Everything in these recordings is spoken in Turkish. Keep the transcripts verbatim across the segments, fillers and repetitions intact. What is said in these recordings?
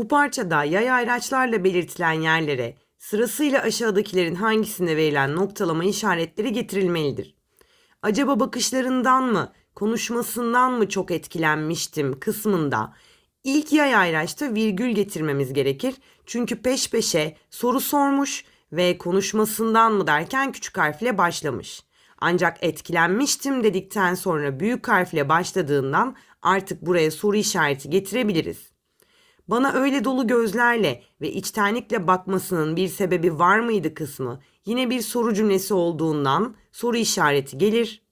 Bu parçada yay ayraçlarla belirtilen yerlere sırasıyla aşağıdakilerin hangisine verilen noktalama işaretleri getirilmelidir. Acaba bakışlarından mı, konuşmasından mı çok etkilenmiştim kısmında ilk yay ayraçta virgül getirmemiz gerekir. Çünkü peş peşe soru sormuş ve konuşmasından mı derken küçük harfle başlamış. Ancak etkilenmiştim dedikten sonra büyük harfle başladığından artık buraya soru işareti getirebiliriz. Bana öyle dolu gözlerle ve içtenlikle bakmasının bir sebebi var mıydı kısmı yine bir soru cümlesi olduğundan soru işareti gelir.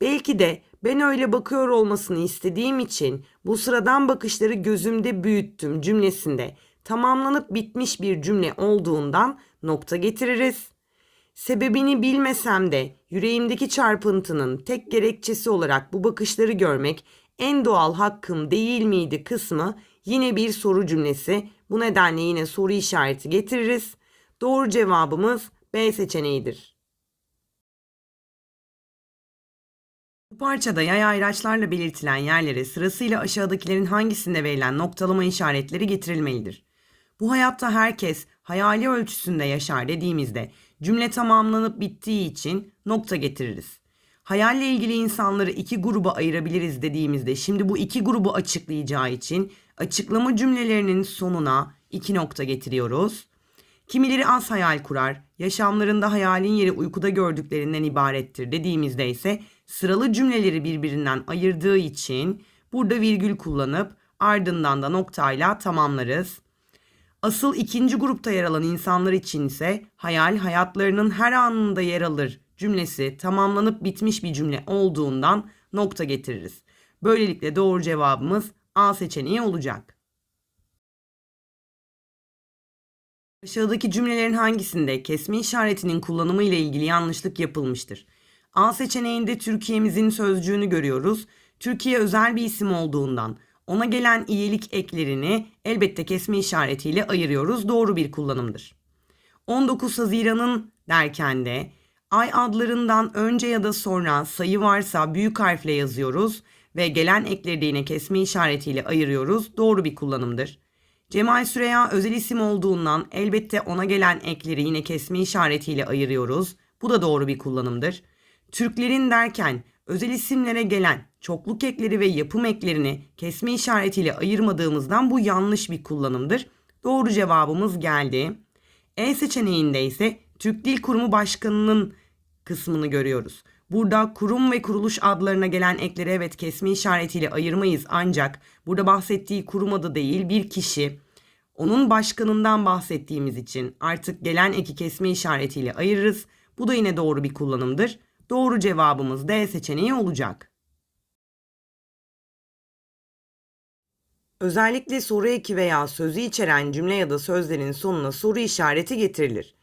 Belki de ben öyle bakıyor olmasını istediğim için bu sıradan bakışları gözümde büyüttüm cümlesinde tamamlanıp bitmiş bir cümle olduğundan nokta getiririz. Sebebini bilmesem de yüreğimdeki çarpıntının tek gerekçesi olarak bu bakışları görmek en doğal hakkım değil miydi kısmı yine bir soru cümlesi. Bu nedenle yine soru işareti getiririz. Doğru cevabımız B seçeneğidir. Bu parçada yay ayraçlarla belirtilen yerlere sırasıyla aşağıdakilerin hangisinde verilen noktalama işaretleri getirilmelidir. Bu hayatta herkes hayali ölçüsünde yaşar dediğimizde cümle tamamlanıp bittiği için nokta getiririz. Hayalle ilgili insanları iki gruba ayırabiliriz dediğimizde şimdi bu iki grubu açıklayacağı için açıklama cümlelerinin sonuna iki nokta getiriyoruz. Kimileri az hayal kurar, yaşamlarında hayalin yeri uykuda gördüklerinden ibarettir dediğimizde ise sıralı cümleleri birbirinden ayırdığı için burada virgül kullanıp ardından da noktayla tamamlarız. Asıl ikinci grupta yer alan insanlar için ise hayal hayatlarının her anında yer alır cümlesi tamamlanıp bitmiş bir cümle olduğundan nokta getiririz. Böylelikle doğru cevabımız A seçeneği olacak. Aşağıdaki cümlelerin hangisinde kesme işaretinin kullanımı ile ilgili yanlışlık yapılmıştır? A seçeneğinde Türkiye'mizin sözcüğünü görüyoruz. Türkiye özel bir isim olduğundan ona gelen iyelik eklerini elbette kesme işaretiyle ayırıyoruz. Doğru bir kullanımdır. on dokuz Haziran'ın derken de ay adlarından önce ya da sonra sayı varsa büyük harfle yazıyoruz ve gelen ekleri de yine kesme işaretiyle ayırıyoruz. Doğru bir kullanımdır. Cemal Süreya özel isim olduğundan elbette ona gelen ekleri yine kesme işaretiyle ayırıyoruz. Bu da doğru bir kullanımdır. Türklerin derken özel isimlere gelen çokluk ekleri ve yapım eklerini kesme işaretiyle ayırmadığımızdan bu yanlış bir kullanımdır. Doğru cevabımız geldi. E seçeneğinde ise Türk Dil Kurumu Başkanı'nın kısmını görüyoruz. Burada kurum ve kuruluş adlarına gelen ekleri evet kesme işaretiyle ayırmayız ancak burada bahsettiği kurum adı değil bir kişi. Onun başkanından bahsettiğimiz için artık gelen eki kesme işaretiyle ayırırız. Bu da yine doğru bir kullanımdır. Doğru cevabımız D seçeneği olacak. Özellikle soru eki veya sözü içeren cümle ya da sözlerin sonuna soru işareti getirilir.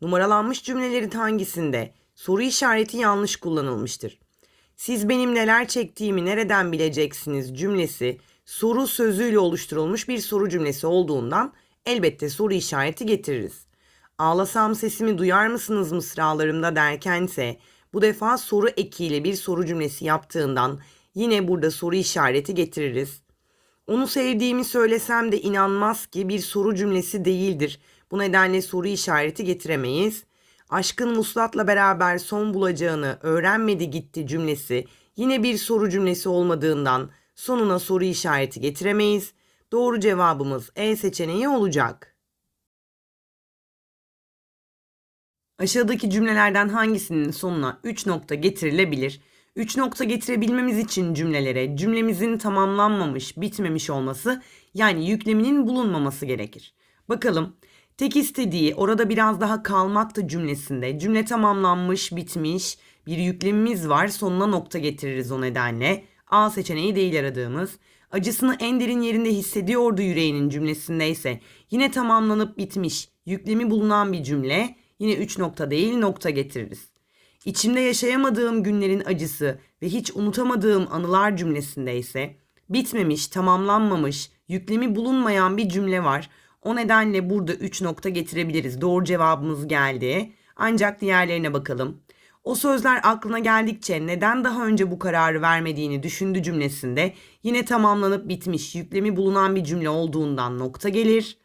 Numaralanmış cümlelerin hangisinde soru işareti yanlış kullanılmıştır? Siz benim neler çektiğimi nereden bileceksiniz cümlesi soru sözüyle oluşturulmuş bir soru cümlesi olduğundan elbette soru işareti getiririz. Ağlasam sesimi duyar mısınız mısralarımda derkense bu defa soru ekiyle bir soru cümlesi yaptığından yine burada soru işareti getiririz. Onu sevdiğimi söylesem de inanmaz ki bir soru cümlesi değildir. Bu nedenle soru işareti getiremeyiz. Aşkın Vuslat'la beraber son bulacağını öğrenmedi gitti cümlesi yine bir soru cümlesi olmadığından sonuna soru işareti getiremeyiz. Doğru cevabımız E seçeneği olacak. Aşağıdaki cümlelerden hangisinin sonuna üç nokta getirilebilir? üç nokta getirebilmemiz için cümlelere cümlemizin tamamlanmamış, bitmemiş olması yani yükleminin bulunmaması gerekir. Bakalım, tek istediği orada biraz daha kalmaktı cümlesinde cümle tamamlanmış, bitmiş bir yüklemimiz var sonuna nokta getiririz o nedenle. A seçeneği değil aradığımız. Acısını en derin yerinde hissediyordu yüreğinin cümlesinde ise yine tamamlanıp bitmiş, yüklemi bulunan bir cümle. Yine üç nokta değil nokta getiririz. İçimde yaşayamadığım günlerin acısı ve hiç unutamadığım anılar cümlesinde ise bitmemiş, tamamlanmamış, yüklemi bulunmayan bir cümle var. O nedenle burada üç nokta getirebiliriz. Doğru cevabımız geldi. Ancak diğerlerine bakalım. O sözler aklına geldikçe neden daha önce bu kararı vermediğini düşündü cümlesinde yine tamamlanıp bitmiş yüklemi bulunan bir cümle olduğundan nokta gelir.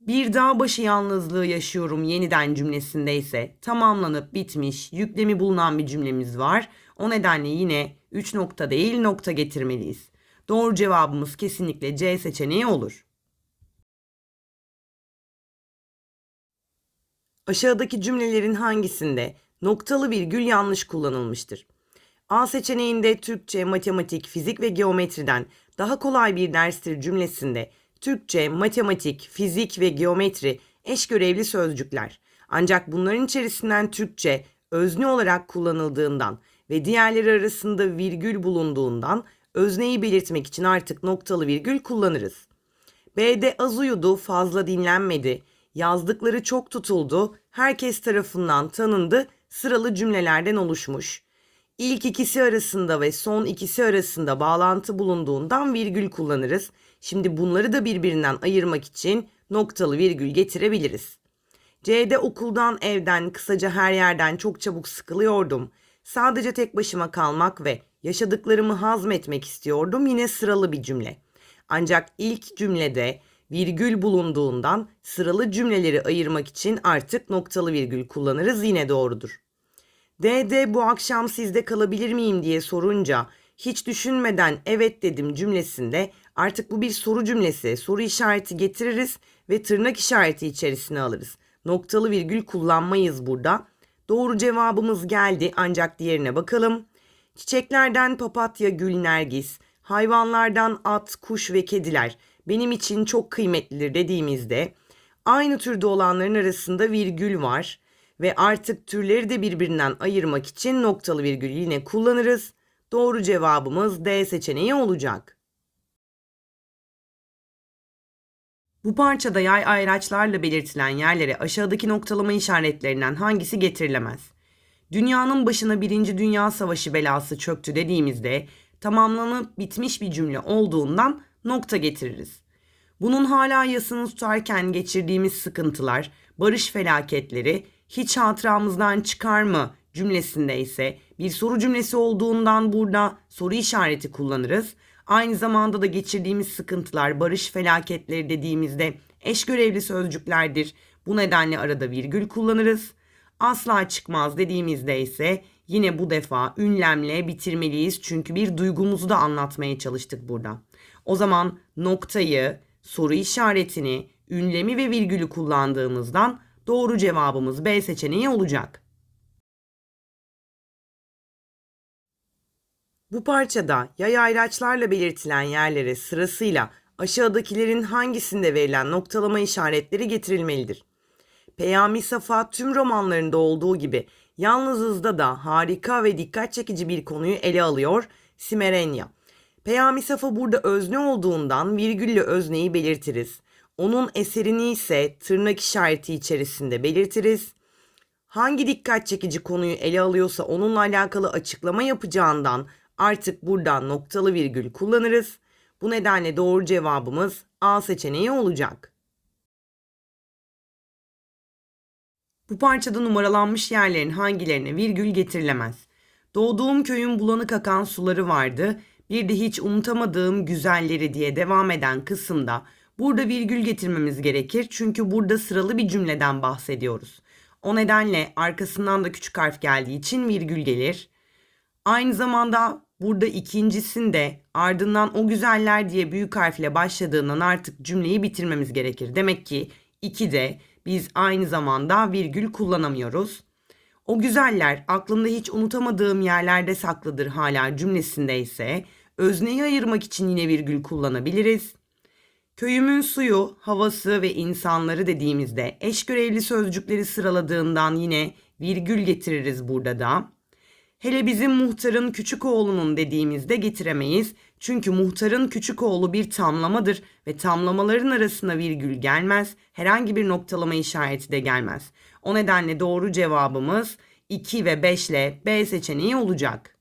Bir dağ başı yalnızlığı yaşıyorum yeniden cümlesinde ise tamamlanıp bitmiş yüklemi bulunan bir cümlemiz var. O nedenle yine üç nokta değil nokta getirmeliyiz. Doğru cevabımız kesinlikle C seçeneği olur. Aşağıdaki cümlelerin hangisinde noktalı virgül yanlış kullanılmıştır? A seçeneğinde Türkçe, matematik, fizik ve geometriden daha kolay bir derstir cümlesinde Türkçe, matematik, fizik ve geometri eş görevli sözcükler. Ancak bunların içerisinden Türkçe özne olarak kullanıldığından ve diğerleri arasında virgül bulunduğundan özneyi belirtmek için artık noktalı virgül kullanırız. B'de az uyudu, fazla dinlenmedi, yazdıkları çok tutuldu, herkes tarafından tanındı, sıralı cümlelerden oluşmuş. İlk ikisi arasında ve son ikisi arasında bağlantı bulunduğundan virgül kullanırız. Şimdi bunları da birbirinden ayırmak için noktalı virgül getirebiliriz. C'de okuldan, evden, kısaca her yerden çok çabuk sıkılıyordum. Sadece tek başıma kalmak ve yaşadıklarımı hazmetmek istiyordum. Yine sıralı bir cümle. Ancak ilk cümlede virgül bulunduğundan sıralı cümleleri ayırmak için artık noktalı virgül kullanırız. Yine doğrudur. D'de bu akşam sizde kalabilir miyim diye sorunca hiç düşünmeden evet dedim cümlesinde artık bu bir soru cümlesi, soru işareti getiririz ve tırnak işareti içerisine alırız. Noktalı virgül kullanmayız burada. Doğru cevabımız geldi ancak diğerine bakalım. Çiçeklerden papatya, gül, nergis, hayvanlardan at, kuş ve kediler benim için çok kıymetlidir dediğimizde aynı türde olanların arasında virgül var. Ve artık türleri de birbirinden ayırmak için noktalı virgül yine kullanırız. Doğru cevabımız D seçeneği olacak. Bu parçada yay ayraçlarla belirtilen yerlere aşağıdaki noktalama işaretlerinden hangisi getirilemez? Dünyanın başına Birinci Dünya Savaşı belası çöktü dediğimizde tamamlanıp bitmiş bir cümle olduğundan nokta getiririz. Bunun hala yasını tutarken geçirdiğimiz sıkıntılar, barış felaketleri, hiç hatıramızdan çıkar mı cümlesinde ise bir soru cümlesi olduğundan burada soru işareti kullanırız. Aynı zamanda da geçirdiğimiz sıkıntılar, barış felaketleri dediğimizde eş görevli sözcüklerdir. Bu nedenle arada virgül kullanırız. Asla çıkmaz dediğimizde ise yine bu defa ünlemle bitirmeliyiz. Çünkü bir duygumuzu da anlatmaya çalıştık burada. O zaman noktayı, soru işaretini, ünlemi ve virgülü kullandığımızdan doğru cevabımız B seçeneği olacak. Bu parçada yay ayraçlarla belirtilen yerlere sırasıyla aşağıdakilerin hangisinde verilen noktalama işaretleri getirilmelidir? Peyami Safa tüm romanlarında olduğu gibi Yalnızız'da da harika ve dikkat çekici bir konuyu ele alıyor, Simerenya. Peyami Safa burada özne olduğundan virgülle özneyi belirtiriz. Onun eserini ise tırnak işareti içerisinde belirtiriz. Hangi dikkat çekici konuyu ele alıyorsa onunla alakalı açıklama yapacağından artık buradan noktalı virgül kullanırız. Bu nedenle doğru cevabımız A seçeneği olacak. Bu parçada numaralanmış yerlerin hangilerine virgül getirilemez? Doğduğum köyün bulanık akan suları vardı. Bir de hiç unutamadığım güzelleri diye devam eden kısımda burada virgül getirmemiz gerekir çünkü burada sıralı bir cümleden bahsediyoruz. O nedenle arkasından da küçük harf geldiği için virgül gelir. Aynı zamanda burada ikincisinde ardından o güzeller diye büyük harfle başladığından artık cümleyi bitirmemiz gerekir. Demek ki ikide biz aynı zamanda virgül kullanamıyoruz. O güzeller aklımda hiç unutamadığım yerlerde saklıdır hala cümlesinde ise özneyi ayırmak için yine virgül kullanabiliriz. Köyümün suyu, havası ve insanları dediğimizde eş görevli sözcükleri sıraladığından yine virgül getiririz burada da. Hele bizim muhtarın küçük oğlunun dediğimizde getiremeyiz. Çünkü muhtarın küçük oğlu bir tamlamadır ve tamlamaların arasına virgül gelmez. Herhangi bir noktalama işareti de gelmez. O nedenle doğru cevabımız iki ve beş ile B seçeneği olacak.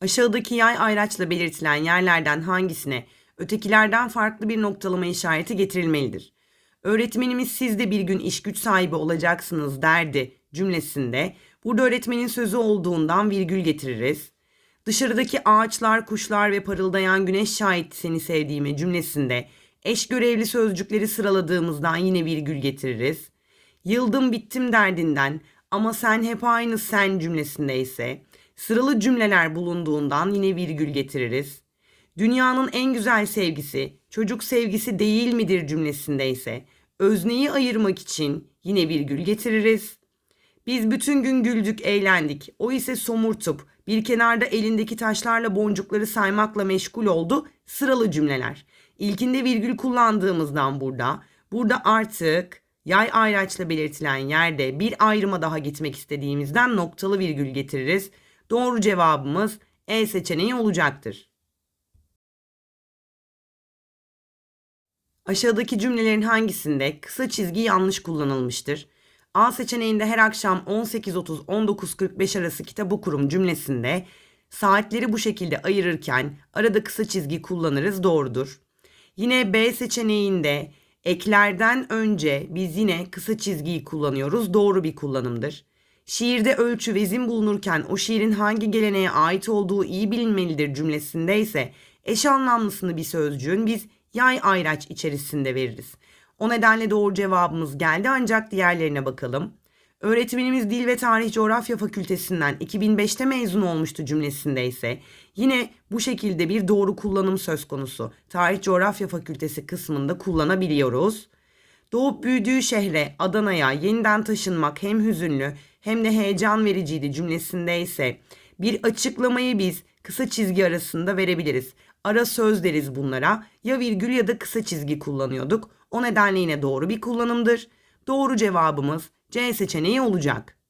Aşağıdaki yay ayraçla belirtilen yerlerden hangisine ötekilerden farklı bir noktalama işareti getirilmelidir? öğretmenimiz siz de bir gün iş güç sahibi olacaksınız derdi cümlesinde burada öğretmenin sözü olduğundan virgül getiririz. Dışarıdaki ağaçlar, kuşlar ve parıldayan güneş şahit seni sevdiğime cümlesinde eş görevli sözcükleri sıraladığımızdan yine virgül getiririz. Yıldım bittim derdinden ama sen hep aynı sen cümlesinde ise sıralı cümleler bulunduğundan yine virgül getiririz. Dünyanın en güzel sevgisi çocuk sevgisi değil midir cümlesinde ise özneyi ayırmak için yine virgül getiririz. Biz bütün gün güldük, eğlendik. O ise somurtup bir kenarda elindeki taşlarla boncukları saymakla meşgul oldu. Sıralı cümleler. İlkinde virgül kullandığımızdan burada, burada artık yay ayraçla belirtilen yerde bir ayrıma daha gitmek istediğimizden noktalı virgül getiririz. Doğru cevabımız E seçeneği olacaktır. Aşağıdaki cümlelerin hangisinde kısa çizgi yanlış kullanılmıştır? A seçeneğinde her akşam on sekiz otuz - on dokuz kırk beş arası kitap okurum cümlesinde saatleri bu şekilde ayırırken arada kısa çizgi kullanırız, doğrudur. Yine B seçeneğinde eklerden önce biz yine kısa çizgiyi kullanıyoruz, doğru bir kullanımdır. Şiirde ölçü vezin bulunurken o şiirin hangi geleneğe ait olduğu iyi bilinmelidir cümlesinde ise eş anlamlısını bir sözcüğün biz yay ayraç içerisinde veririz. O nedenle doğru cevabımız geldi, ancak diğerlerine bakalım. Öğretmenimiz Dil ve Tarih Coğrafya Fakültesinden iki bin beşte mezun olmuştu cümlesinde ise yine bu şekilde bir doğru kullanım söz konusu. Tarih Coğrafya Fakültesi kısmında kullanabiliyoruz. Doğup büyüdüğü şehre Adana'ya yeniden taşınmak hem hüzünlü hem de heyecan vericiydi cümlesinde ise bir açıklamayı biz kısa çizgi arasında verebiliriz. Ara söz deriz bunlara, ya virgül ya da kısa çizgi kullanıyorduk. O nedenle yine doğru bir kullanımdır. Doğru cevabımız C seçeneği olacak.